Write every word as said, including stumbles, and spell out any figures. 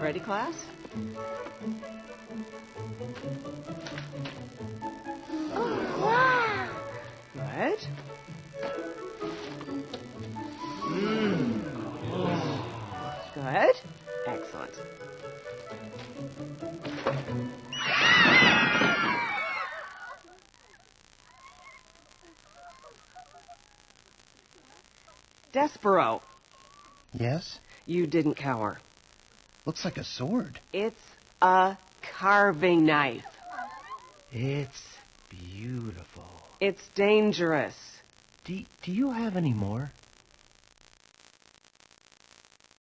Ready, class? Oh, wow! Right? Mm. Good. Excellent. Despereaux. Yes? You didn't cower. Looks like a sword. It's a carving knife. It's beautiful. It's dangerous. Do, do you have any more?